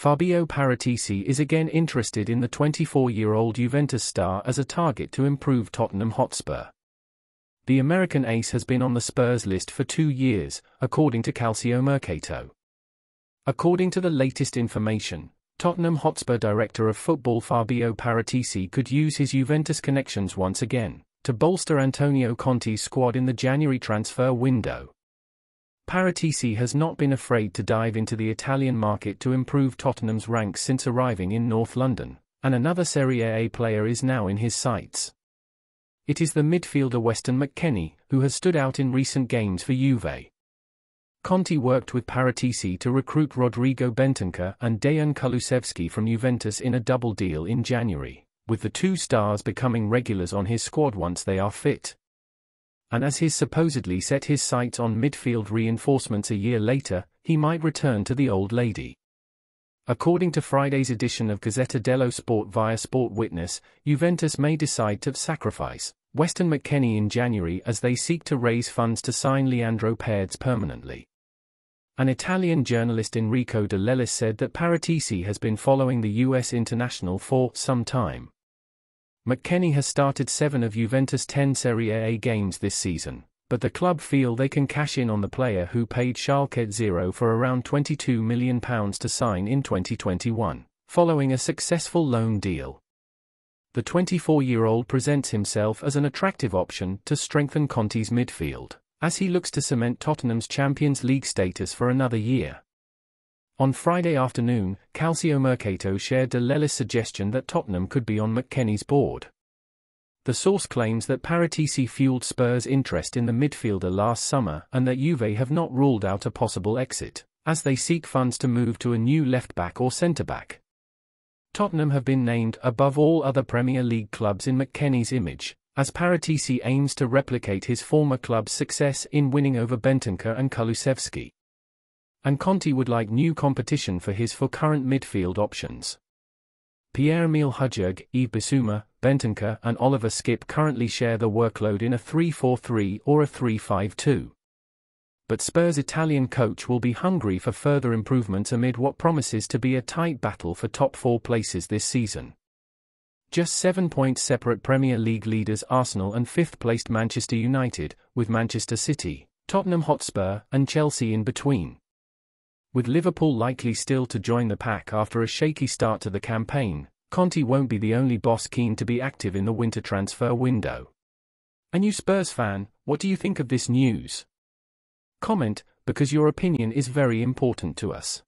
Fabio Paratici is again interested in the 24-year-old Juventus star as a target to improve Tottenham Hotspur. The American ace has been on the Spurs list for 2 years, according to Calcio Mercato. According to the latest information, Tottenham Hotspur director of football Fabio Paratici could use his Juventus connections once again to bolster Antonio Conte's squad in the January transfer window. Paratici has not been afraid to dive into the Italian market to improve Tottenham's ranks since arriving in North London, and another Serie A player is now in his sights. It is the midfielder Weston McKennie, who has stood out in recent games for Juve. Conte worked with Paratici to recruit Rodrigo Bentancur and Dejan Kulusevski from Juventus in a double deal in January, with the two stars becoming regulars on his squad once they are fit. And as he's supposedly set his sights on midfield reinforcements a year later, he might return to the old lady. According to Friday's edition of Gazzetta Dello Sport via Sport Witness, Juventus may decide to sacrifice Weston McKennie in January as they seek to raise funds to sign Leandro Paredes permanently. An Italian journalist Enrico De Lellis said that Paratici has been following the US international for some time. McKennie has started 7 of Juventus' 10 Serie A games this season, but the club feel they can cash in on the player who paid Schalke 0 for around £22 million to sign in 2021, following a successful loan deal. The 24-year-old presents himself as an attractive option to strengthen Conte's midfield, as he looks to cement Tottenham's Champions League status for another year. On Friday afternoon, Calcio Mercato shared De Lellis' suggestion that Tottenham could be on McKennie's board. The source claims that Paratici fueled Spurs' interest in the midfielder last summer and that Juve have not ruled out a possible exit, as they seek funds to move to a new left-back or centre-back. Tottenham have been named above all other Premier League clubs in McKennie's image, as Paratici aims to replicate his former club's success in winning over Bentancur and Kulusevski. And Conte would like new competition for his current midfield options. Pierre-Emile Højbjerg, Yves Bissouma, Bentancur and Oliver Skip currently share the workload in a 3-4-3 or a 3-5-2. But Spurs' Italian coach will be hungry for further improvements amid what promises to be a tight battle for top 4 places this season. Just 7 points separate Premier League leaders Arsenal and 5th-placed Manchester United, with Manchester City, Tottenham Hotspur and Chelsea in between. With Liverpool likely still to join the pack after a shaky start to the campaign, Conte won't be the only boss keen to be active in the winter transfer window. And you Spurs fan, what do you think of this news? Comment, because your opinion is very important to us.